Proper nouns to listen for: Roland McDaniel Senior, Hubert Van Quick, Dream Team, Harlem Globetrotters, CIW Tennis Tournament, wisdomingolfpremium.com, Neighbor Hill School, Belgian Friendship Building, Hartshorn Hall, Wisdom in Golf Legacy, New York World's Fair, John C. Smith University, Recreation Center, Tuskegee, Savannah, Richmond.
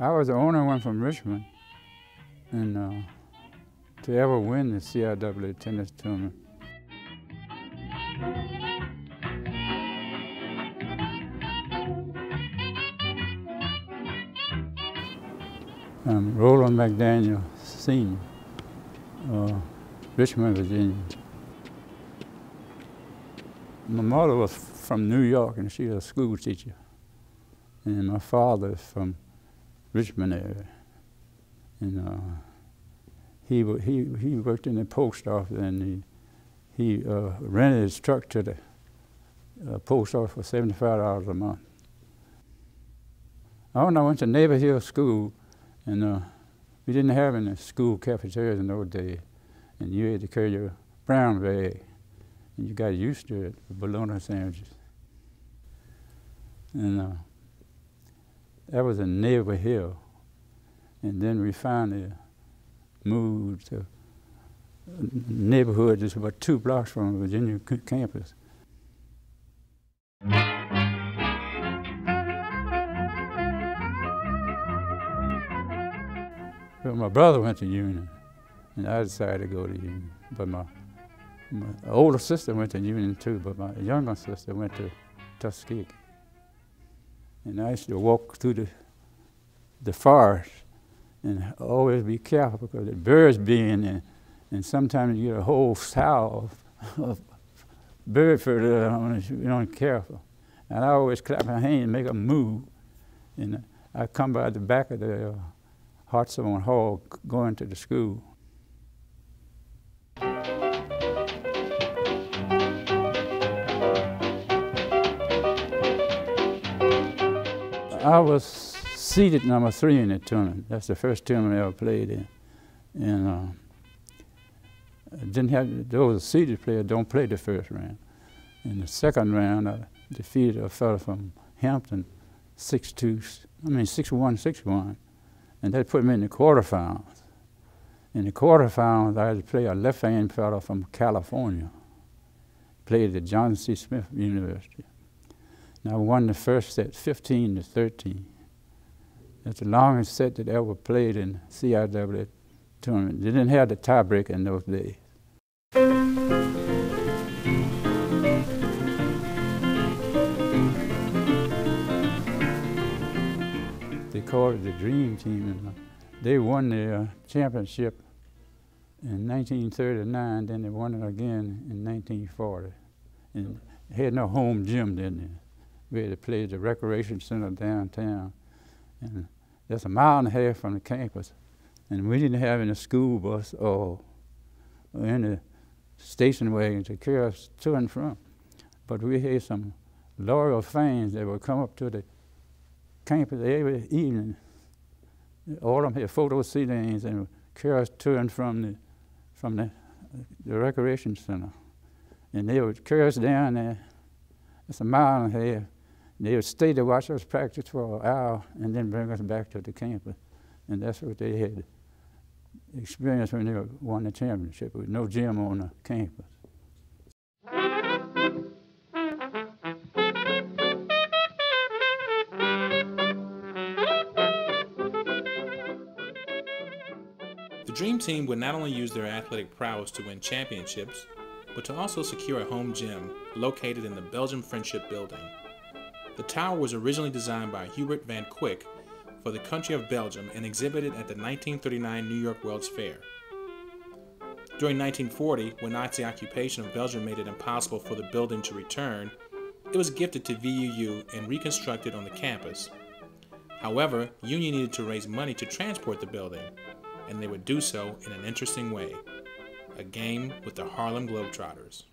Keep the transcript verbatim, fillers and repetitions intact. I was the only one from Richmond and uh, to ever win the C I W Tennis Tournament. I'm Roland McDaniel Senior, uh, Richmond, Virginia. My mother was from New York and she was a school teacher. And my father is from Richmond area. And uh, he, he, he worked in the post office and he, he uh, rented his truck to the uh, post office for seventy-five dollars a month. I when I went to Neighbor Hill School, and uh, we didn't have any school cafeterias in those days. And you had to carry your brown bag. And you got used to it, with bologna sandwiches. And uh, that was in Neighbor Hill. And then we finally moved to a neighborhood just about two blocks from Virginia campus. My brother went to Union, and I decided to go to Union. But my, my older sister went to Union too, but my younger sister went to Tuskegee. And I used to walk through the, the forest and always be careful because the birds be in there, and sometimes you get a whole sow of, of bird fur on it, you don't careful. And I always clap my hand and make a move. And I come by the back of the uh, Hartshorn Hall going to the school. I was seeded number three in the tournament. That's the first tournament I ever played in. And uh, I didn't have, those seeded players don't play the first round. In the second round, I defeated a fellow from Hampton, six two, I mean six one, six one. And that put me in the quarterfinals. In the quarterfinals, I had to play a left-hand fellow from California. Played at John C. Smith University. And I won the first set, fifteen to thirteen. That's the longest set that I ever played in C I W tournament. They didn't have the tiebreak in those days. Called it the Dream Team, and they won the uh, championship in nineteen thirty-nine, then they won it again in nineteen forty. And they had no home gym then. We had to play at the Recreation Center downtown, and that's a mile and a half from the campus. And we didn't have any school bus or, or any station wagon to carry us to and from. But we had some loyal fans that would come up to the campus every evening. All of them had photo ceilings and cars to and from the from the, the recreation center, and they would carry us down there. It's a mile and a half. They would stay to watch us practice for an hour and then bring us back to the campus, and that's what they had experienced when they won the championship. There was no gym on the campus. The Dream Team would not only use their athletic prowess to win championships, but to also secure a home gym located in the Belgian Friendship Building. The tower was originally designed by Hubert Van Quick for the country of Belgium and exhibited at the nineteen thirty-nine New York World's Fair. During nineteen forty, when Nazi occupation of Belgium made it impossible for the building to return, it was gifted to V U U and reconstructed on the campus. However, Union needed to raise money to transport the building, and they would do so in an interesting way, a game with the Harlem Globetrotters.